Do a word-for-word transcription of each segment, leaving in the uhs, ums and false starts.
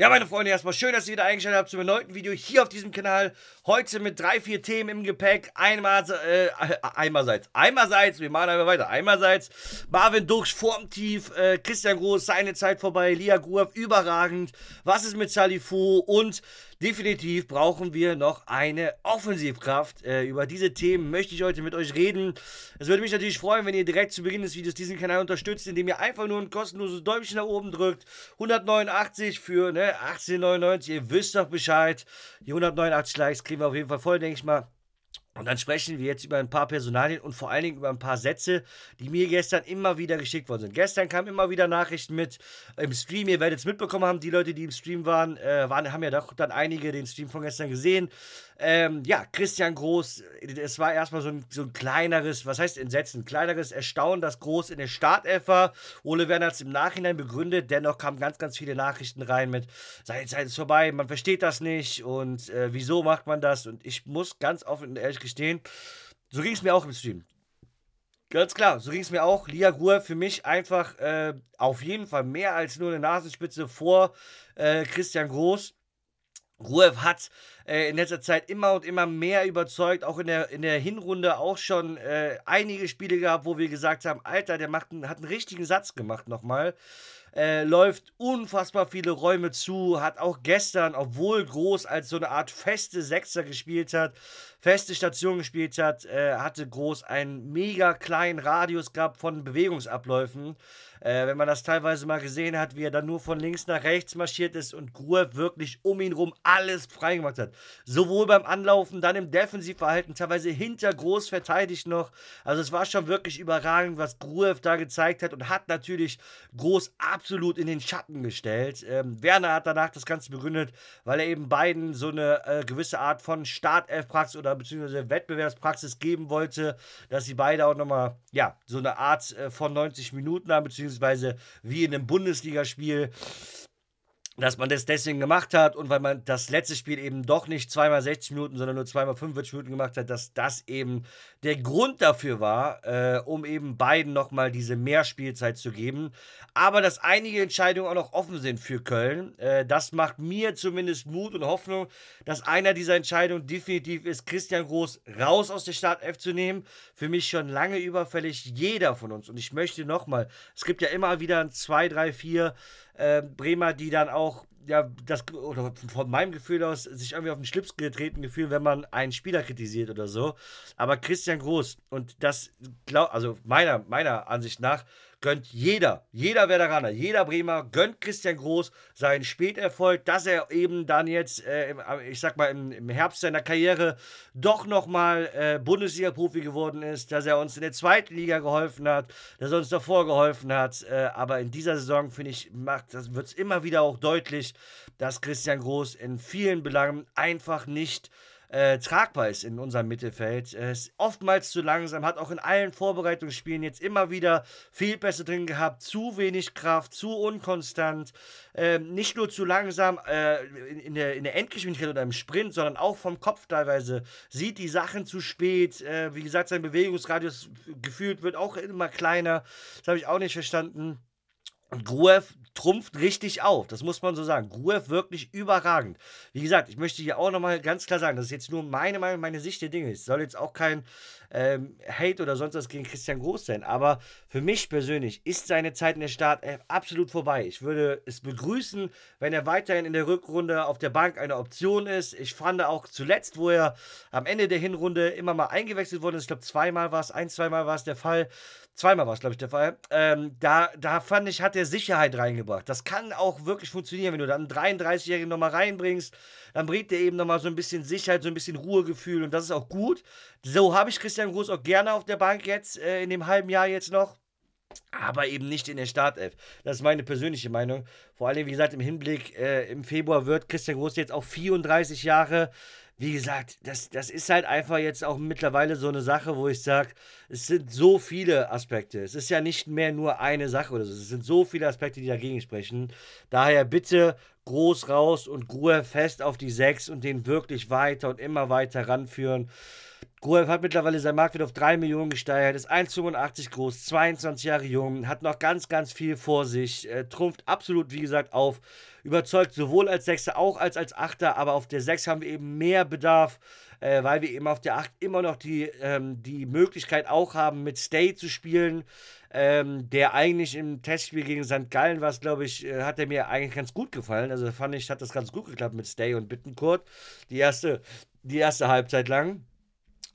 Ja, meine Freunde, erstmal schön, dass ihr wieder eingeschaltet habt zu einem neuen Video hier auf diesem Kanal. Heute mit drei, vier Themen im Gepäck. Einmal, äh, einmalseits, einmalseits, wir machen einmal weiter. Einmalseits, Marvin Ducksch, formtief, äh, Christian Groß, seine Zeit vorbei, Ilia Gruev, überragend. Was ist mit Salifu? Und definitiv brauchen wir noch eine Offensivkraft. Äh, über diese Themen möchte ich heute mit euch reden. Es würde mich natürlich freuen, wenn ihr direkt zu Beginn des Videos diesen Kanal unterstützt, indem ihr einfach nur ein kostenloses Däumchen nach oben drückt. hundertneunundachtzig für, ne, achtzehn neunundneunzig, ihr wisst doch Bescheid. Die hundertneunundachtzig Likes kriegen wir auf jeden Fall voll, denke ich mal. Und dann sprechen wir jetzt über ein paar Personalien und vor allen Dingen über ein paar Sätze, die mir gestern immer wieder geschickt worden sind. Gestern kamen immer wieder Nachrichten mit im Stream. Ihr werdet es mitbekommen haben, die Leute, die im Stream waren, äh, waren haben ja doch dann einige den Stream von gestern gesehen. Ähm, ja, Christian Groß, es war erstmal so ein, so ein kleineres, was heißt Entsetzen, kleineres Erstaunen, dass Groß in der Startelf war. Ole Werner hat es im Nachhinein begründet, dennoch kamen ganz, ganz viele Nachrichten rein mit, seine Zeit ist vorbei, man versteht das nicht und äh, wieso macht man das? Und ich muss ganz offen und ehrlich gestehen, so ging es mir auch im Stream. Ganz klar, so ging es mir auch. Ilia Gruev für mich einfach äh, auf jeden Fall mehr als nur eine Nasenspitze vor äh, Christian Groß. Gruev hat äh, in letzter Zeit immer und immer mehr überzeugt, auch in der, in der Hinrunde auch schon äh, einige Spiele gehabt, wo wir gesagt haben, Alter, der macht einen, hat einen richtigen Satz gemacht nochmal, äh, läuft unfassbar viele Räume zu, hat auch gestern, obwohl Groß als so eine Art feste Sechser gespielt hat, feste Station gespielt hat, äh, hatte Groß einen mega kleinen Radius gehabt von Bewegungsabläufen. Äh, wenn man das teilweise mal gesehen hat, wie er dann nur von links nach rechts marschiert ist und Gruev wirklich um ihn rum alles freigemacht hat. Sowohl beim Anlaufen, dann im Defensivverhalten, teilweise hinter Groß verteidigt noch. Also es war schon wirklich überragend, was Gruev da gezeigt hat und hat natürlich Groß absolut in den Schatten gestellt. Ähm, Werner hat danach das Ganze begründet, weil er eben beiden so eine äh, gewisse Art von Startelfpraxis oder beziehungsweise Wettbewerbspraxis geben wollte, dass sie beide auch nochmal, ja, so eine Art äh, von neunzig Minuten haben, beziehungsweise beziehungsweise wie in einem Bundesligaspiel, dass man das deswegen gemacht hat und weil man das letzte Spiel eben doch nicht zweimal sechzig Minuten, sondern nur zweimal fünfundvierzig Minuten gemacht hat, dass das eben der Grund dafür war, äh, um eben beiden nochmal diese Mehrspielzeit zu geben. Aber dass einige Entscheidungen auch noch offen sind für Köln, äh, das macht mir zumindest Mut und Hoffnung, dass einer dieser Entscheidungen definitiv ist, Christian Groß raus aus der Startelf zu nehmen. Für mich schon lange überfällig, jeder von uns. Und ich möchte nochmal, es gibt ja immer wieder ein zwei, drei, vier äh, Bremer, die dann auch ja, das, oder von meinem Gefühl aus, sich irgendwie auf den Schlips getreten Gefühl, wenn man einen Spieler kritisiert oder so. Aber Christian Groß, und das, glaub, also meiner, meiner Ansicht nach, gönnt jeder, jeder Werderaner, jeder Bremer, gönnt Christian Groß seinen Späterfolg, dass er eben dann jetzt, äh, im, ich sag mal, im, im Herbst seiner Karriere doch nochmal äh, Bundesliga-Profi geworden ist, dass er uns in der zweiten Liga geholfen hat, dass er uns davor geholfen hat. Äh, aber in dieser Saison, finde ich, wird es immer wieder auch deutlich, dass Christian Groß in vielen Belangen einfach nicht Äh, tragbar ist in unserem Mittelfeld. Äh, ist oftmals zu langsam, hat auch in allen Vorbereitungsspielen jetzt immer wieder Fehlpässe drin gehabt, zu wenig Kraft, zu unkonstant, äh, nicht nur zu langsam äh, in, in, der, in der Endgeschwindigkeit oder im Sprint, sondern auch vom Kopf teilweise, sieht die Sachen zu spät, äh, wie gesagt, sein Bewegungsradius gefühlt wird auch immer kleiner, das habe ich auch nicht verstanden. Und Gruev trumpft richtig auf, das muss man so sagen. Gruev wirklich überragend. Wie gesagt, ich möchte hier auch nochmal ganz klar sagen, das ist jetzt nur meine Meinung, meine Sicht der Dinge. Es soll jetzt auch kein ähm, Hate oder sonst was gegen Christian Groß sein, aber für mich persönlich ist seine Zeit in der Startelf absolut vorbei. Ich würde es begrüßen, wenn er weiterhin in der Rückrunde auf der Bank eine Option ist. Ich fand auch zuletzt, wo er am Ende der Hinrunde immer mal eingewechselt wurde, ich glaube zweimal war es, ein, zweimal war es der Fall, zweimal war es, glaube ich, der Fall, ähm, da, da fand ich, hat er Sicherheit reingebracht. Das kann auch wirklich funktionieren, wenn du dann einen dreiunddreißigjährigen nochmal reinbringst, dann bringt er eben nochmal so ein bisschen Sicherheit, so ein bisschen Ruhegefühl und das ist auch gut. So habe ich Christian Groß auch gerne auf der Bank jetzt, äh, in dem halben Jahr jetzt noch, aber eben nicht in der Startelf. Das ist meine persönliche Meinung. Vor allem, wie gesagt, im Hinblick, äh, im Februar wird Christian Groß jetzt auch vierunddreißig Jahre. Wie gesagt, das, das ist halt einfach jetzt auch mittlerweile so eine Sache, wo ich sage, es sind so viele Aspekte. Es ist ja nicht mehr nur eine Sache oder so. Es sind so viele Aspekte, die dagegen sprechen. Daher bitte Groß raus und Gruev fest auf die sechs und den wirklich weiter und immer weiter ranführen. Gruev hat mittlerweile seinen Markt wieder auf drei Millionen gesteigert, ist eins Komma fünfundachtzig groß, zweiundzwanzig Jahre jung, hat noch ganz, ganz viel vor sich, äh, trumpft absolut, wie gesagt, auf, überzeugt sowohl als Sechser, auch als als Achter, aber auf der Sechs haben wir eben mehr Bedarf, äh, weil wir eben auf der Acht immer noch die, ähm, die Möglichkeit auch haben, mit Stay zu spielen, ähm, der eigentlich im Testspiel gegen Sankt Gallen war, glaube ich, äh, hat er mir eigentlich ganz gut gefallen, also fand ich, hat das ganz gut geklappt mit Stay und Bittencourt, die erste, die erste Halbzeit lang.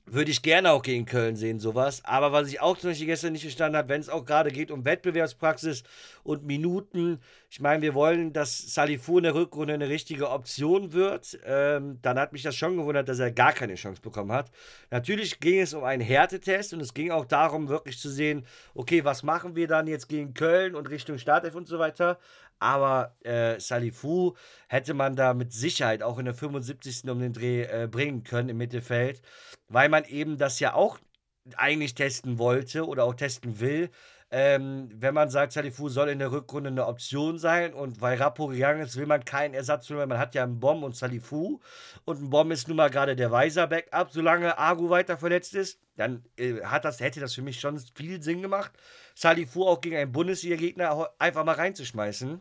Würde ich gerne auch gegen Köln sehen, sowas. Aber was ich auch zum Beispiel gestern nicht verstanden habe, wenn es auch gerade geht um Wettbewerbspraxis und Minuten. Ich meine, wir wollen, dass Salifu in der Rückrunde eine richtige Option wird. Ähm, dann hat mich das schon gewundert, dass er gar keine Chance bekommen hat. Natürlich ging es um einen Härtetest und es ging auch darum, wirklich zu sehen, okay, was machen wir dann jetzt gegen Köln und Richtung Startelf und so weiter. Aber äh, Salifu hätte man da mit Sicherheit auch in der fünfundsiebzigsten um den Dreh äh, bringen können im Mittelfeld, weil man eben das ja auch eigentlich testen wollte oder auch testen will. Ähm, wenn man sagt, Salifu soll in der Rückrunde eine Option sein und weil Rappo gegangen ist, will man keinen Ersatz holen, weil man hat ja einen Bomb und Salifu und ein Bomb ist nun mal gerade der Weiser Backup, solange Agu weiter verletzt ist, dann äh, hat das, hätte das für mich schon viel Sinn gemacht, Salifu auch gegen einen Bundesliga-Gegner einfach mal reinzuschmeißen.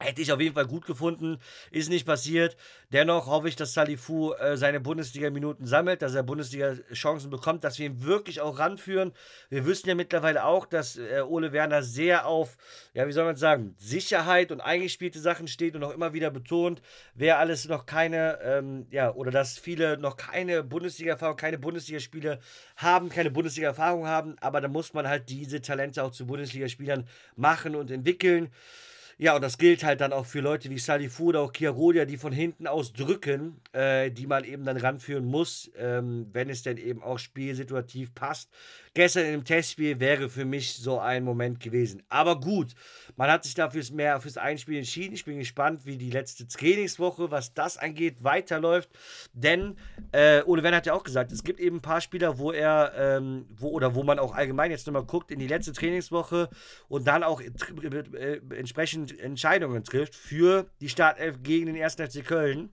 Hätte ich auf jeden Fall gut gefunden, ist nicht passiert. Dennoch hoffe ich, dass Salifu äh, seine Bundesliga-Minuten sammelt, dass er Bundesliga-Chancen bekommt, dass wir ihn wirklich auch ranführen. Wir wissen ja mittlerweile auch, dass äh, Ole Werner sehr auf, ja wie soll man sagen, Sicherheit und eingespielte Sachen steht und auch immer wieder betont, wer alles noch keine, ähm, ja oder dass viele noch keine Bundesliga-Erfahrung, keine Bundesliga-Spiele haben, keine Bundesliga-Erfahrung haben, aber da muss man halt diese Talente auch zu Bundesliga-Spielern machen und entwickeln. Ja, und das gilt halt dann auch für Leute wie Salifu oder auch Kiarodia, die von hinten aus drücken, äh, die man eben dann ranführen muss, ähm, wenn es denn eben auch spielsituativ passt. Gestern im Testspiel wäre für mich so ein Moment gewesen. Aber gut, man hat sich dafür mehr fürs Einspiel entschieden. Ich bin gespannt, wie die letzte Trainingswoche, was das angeht, weiterläuft. Denn äh, Ole Werner hat ja auch gesagt, es gibt eben ein paar Spieler, wo er, ähm, wo oder wo man auch allgemein jetzt nochmal guckt, in die letzte Trainingswoche und dann auch äh, entsprechend Entscheidungen trifft für die Startelf gegen den ersten FC Köln.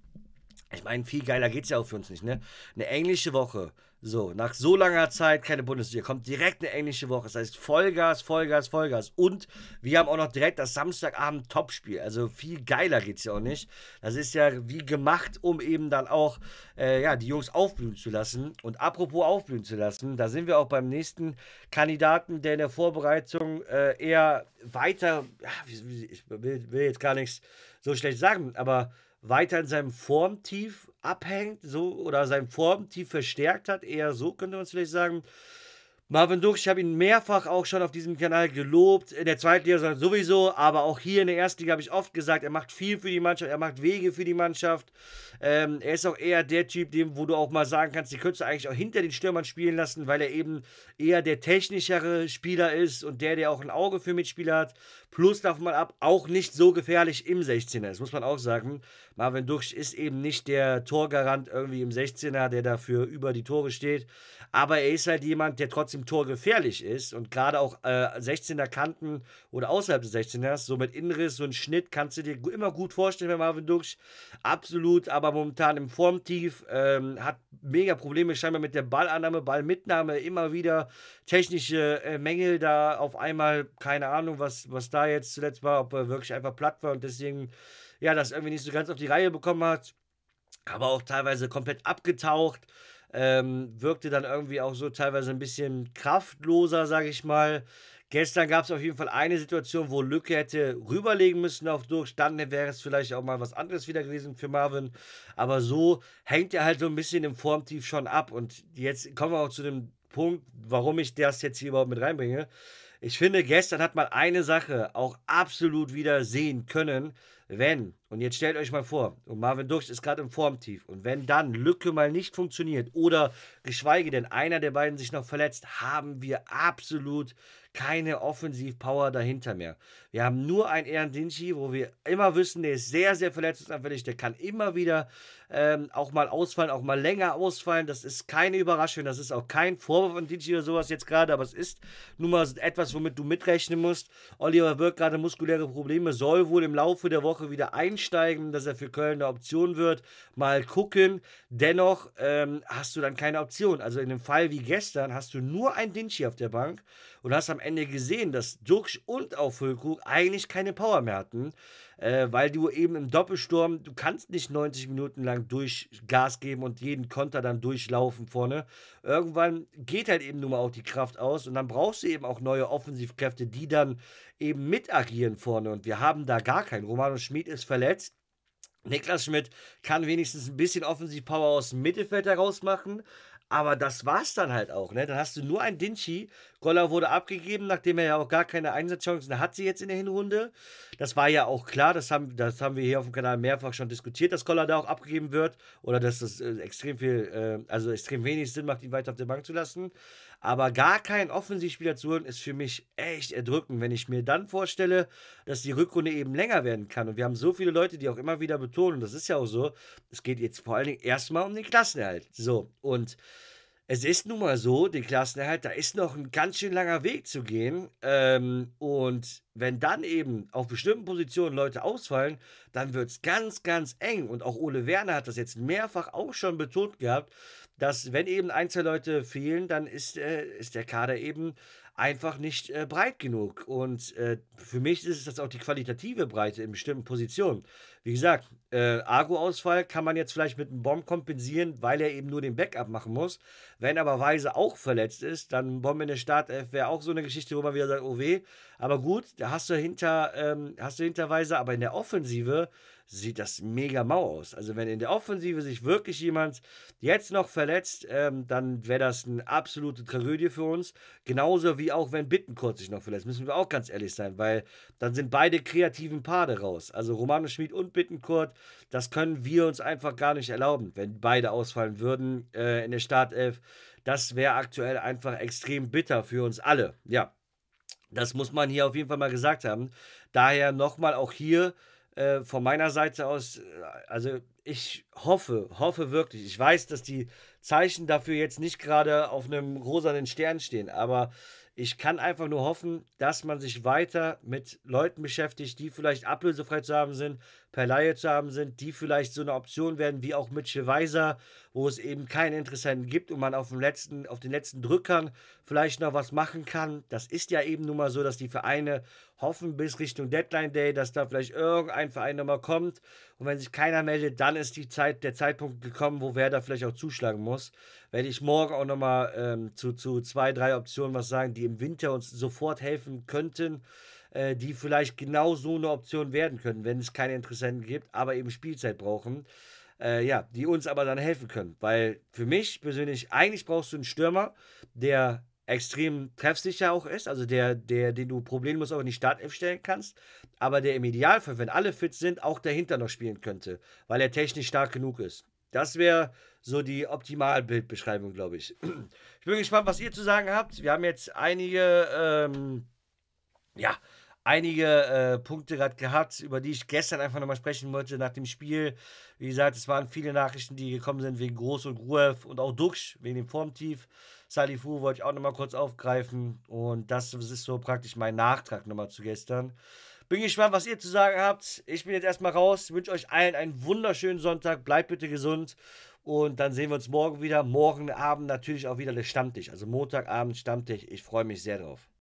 Ich meine, viel geiler geht es ja auch für uns nicht, ne? Eine englische Woche. So, nach so langer Zeit keine Bundesliga, kommt direkt eine englische Woche. Das heißt Vollgas, Vollgas, Vollgas. Und wir haben auch noch direkt das Samstagabend-Topspiel. Also viel geiler geht es ja auch nicht. Das ist ja wie gemacht, um eben dann auch äh, ja, die Jungs aufblühen zu lassen. Und apropos aufblühen zu lassen, da sind wir auch beim nächsten Kandidaten, der in der Vorbereitung äh, eher weiter, ich will, will jetzt gar nichts so schlecht sagen, aber weiter in seinem Formtief abhängt, so, oder sein Formtief verstärkt hat, eher so könnte man es vielleicht sagen. Marvin Ducksch, ich habe ihn mehrfach auch schon auf diesem Kanal gelobt, in der zweiten Liga sowieso, aber auch hier in der ersten Liga habe ich oft gesagt, er macht viel für die Mannschaft, er macht Wege für die Mannschaft, ähm, er ist auch eher der Typ, dem, wo du auch mal sagen kannst, die könntest du eigentlich auch hinter den Stürmern spielen lassen, weil er eben eher der technischere Spieler ist und der, der auch ein Auge für Mitspieler hat, plus darf man ab, auch nicht so gefährlich im sechzehner, das muss man auch sagen, Marvin Ducksch ist eben nicht der Torgarant irgendwie im sechzehner, der dafür über die Tore steht, aber er ist halt jemand, der trotzdem im Tor gefährlich ist und gerade auch äh, sechzehner Kanten oder außerhalb des sechzehners, so mit Innenriss, so ein Schnitt, kannst du dir immer gut vorstellen bei Marvin Ducksch, absolut, aber momentan im Formtief, ähm, hat mega Probleme scheinbar mit der Ballannahme, Ballmitnahme, immer wieder technische äh, Mängel da auf einmal, keine Ahnung, was, was da jetzt zuletzt war, ob er wirklich einfach platt war und deswegen, ja, das irgendwie nicht so ganz auf die Reihe bekommen hat, aber auch teilweise komplett abgetaucht, Ähm, wirkte dann irgendwie auch so teilweise ein bisschen kraftloser, sage ich mal. Gestern gab es auf jeden Fall eine Situation, wo Lücke hätte rüberlegen müssen auf Ducksch, dann wäre es vielleicht auch mal was anderes wieder gewesen für Marvin, aber so hängt er halt so ein bisschen im Formtief schon ab und jetzt kommen wir auch zu dem Punkt, warum ich das jetzt hier überhaupt mit reinbringe. Ich finde, gestern hat man eine Sache auch absolut wieder sehen können, wenn, und jetzt stellt euch mal vor, und Marvin Ducksch ist gerade im Formtief, und wenn dann Lücke mal nicht funktioniert oder geschweige denn einer der beiden sich noch verletzt, haben wir absolut keine Offensivpower dahinter mehr. Wir haben nur einen Dinci, wo wir immer wissen, der ist sehr, sehr verletzungsanfällig, der kann immer wieder ähm, auch mal ausfallen, auch mal länger ausfallen, das ist keine Überraschung, das ist auch kein Vorwurf an Dinci oder sowas jetzt gerade, aber es ist nun mal etwas, womit du mitrechnen musst. Oliver Wirk gerade muskuläre Probleme, soll wohl im Laufe der Woche wieder einstellen, einsteigen, dass er für Köln eine Option wird. Mal gucken. Dennoch ähm, hast du dann keine Option. Also in einem Fall wie gestern hast du nur ein Dinci auf der Bank und hast am Ende gesehen, dass Ducksch und auch Füllkrug eigentlich keine Power mehr hatten, äh, weil du eben im Doppelsturm, du kannst nicht neunzig Minuten lang durch Gas geben und jeden Konter dann durchlaufen vorne. Irgendwann geht halt eben nur mal auch die Kraft aus und dann brauchst du eben auch neue Offensivkräfte, die dann eben mit agieren vorne und wir haben da gar keinen. Romano Schmid ist verletzt. Niklas Schmidt kann wenigstens ein bisschen Offensivpower aus dem Mittelfeld heraus machen. Aber das war's dann halt auch, ne? Dann hast du nur ein Dinci. Kolla wurde abgegeben, nachdem er ja auch gar keine Einsatzchancen hatte jetzt in der Hinrunde. Das war ja auch klar, das haben, das haben wir hier auf dem Kanal mehrfach schon diskutiert, dass Kolla da auch abgegeben wird oder dass das äh, extrem viel, äh, also extrem wenig Sinn macht, ihn weiter auf der Bank zu lassen. Aber gar keinen Offensivspieler zu holen, ist für mich echt erdrückend, wenn ich mir dann vorstelle, dass die Rückrunde eben länger werden kann. Und wir haben so viele Leute, die auch immer wieder betonen, und das ist ja auch so, es geht jetzt vor allen Dingen erstmal um den Klassenerhalt. So, und es ist nun mal so, den Klassenerhalt, da ist noch ein ganz schön langer Weg zu gehen. Ähm, und wenn dann eben auf bestimmten Positionen Leute ausfallen, dann wird es ganz, ganz eng. Und auch Ole Werner hat das jetzt mehrfach auch schon betont gehabt, dass wenn eben ein, zwei Leute fehlen, dann ist, äh, ist der Kader eben einfach nicht äh, breit genug. Und äh, für mich ist das auch die qualitative Breite in bestimmten Positionen. Wie gesagt, äh, Agu-Ausfall kann man jetzt vielleicht mit einem Bomb kompensieren, weil er eben nur den Backup machen muss. Wenn aber Weiser auch verletzt ist, dann ein Bomb in der Startelf wäre auch so eine Geschichte, wo man wieder sagt, oh weh. Aber gut, da hast du hinter, ähm, hast du hinter Weiser, aber in der Offensive sieht das mega mau aus. Also wenn in der Offensive sich wirklich jemand jetzt noch verletzt, ähm, dann wäre das eine absolute Tragödie für uns. Genauso wie auch wenn Bittencourt sich noch verletzt, müssen wir auch ganz ehrlich sein, weil dann sind beide kreativen Paare raus. Also Romano Schmid und Bittencourt, das können wir uns einfach gar nicht erlauben, wenn beide ausfallen würden äh, in der Startelf. Das wäre aktuell einfach extrem bitter für uns alle. Ja, das muss man hier auf jeden Fall mal gesagt haben. Daher nochmal auch hier Äh, von meiner Seite aus, also ich hoffe, hoffe wirklich, ich weiß, dass die Zeichen dafür jetzt nicht gerade auf einem rosanen Stern stehen, aber ich kann einfach nur hoffen, dass man sich weiter mit Leuten beschäftigt, die vielleicht ablösefrei zu haben sind, per Leihe zu haben sind, die vielleicht so eine Option werden, wie auch Mitchell Weiser, wo es eben keinen Interessenten gibt und man auf, dem letzten, auf den letzten Drückern vielleicht noch was machen kann. Das ist ja eben nun mal so, dass die Vereine hoffen bis Richtung Deadline Day, dass da vielleicht irgendein Verein nochmal kommt und wenn sich keiner meldet, dann ist die Zeit, der Zeitpunkt gekommen, wo Werder vielleicht auch zuschlagen muss. Werde ich morgen auch nochmal ähm, zu, zu zwei, drei Optionen was sagen, die im Winter uns sofort helfen könnten, die vielleicht genau so eine Option werden können, wenn es keine Interessenten gibt, aber eben Spielzeit brauchen, äh, ja, die uns aber dann helfen können. Weil für mich persönlich, eigentlich brauchst du einen Stürmer, der extrem treffsicher auch ist, also der, der den du problemlos auch in die Startelf stellen kannst, aber der im Idealfall, wenn alle fit sind, auch dahinter noch spielen könnte, weil er technisch stark genug ist. Das wäre so die Optimalbildbeschreibung, glaube ich. Ich bin gespannt, was ihr zu sagen habt. Wir haben jetzt einige, ähm, ja, einige äh, Punkte gerade gehabt, über die ich gestern einfach nochmal sprechen wollte nach dem Spiel. Wie gesagt, es waren viele Nachrichten, die gekommen sind wegen Groß und Gruev und auch Ducksch wegen dem Formtief. Salifu wollte ich auch nochmal kurz aufgreifen und das ist so praktisch mein Nachtrag nochmal zu gestern. Bin gespannt, was ihr zu sagen habt. Ich bin jetzt erstmal raus, wünsche euch allen einen wunderschönen Sonntag, bleibt bitte gesund und dann sehen wir uns morgen wieder. Morgen Abend natürlich auch wieder der Stammtisch, also Montagabend Stammtisch, ich freue mich sehr drauf.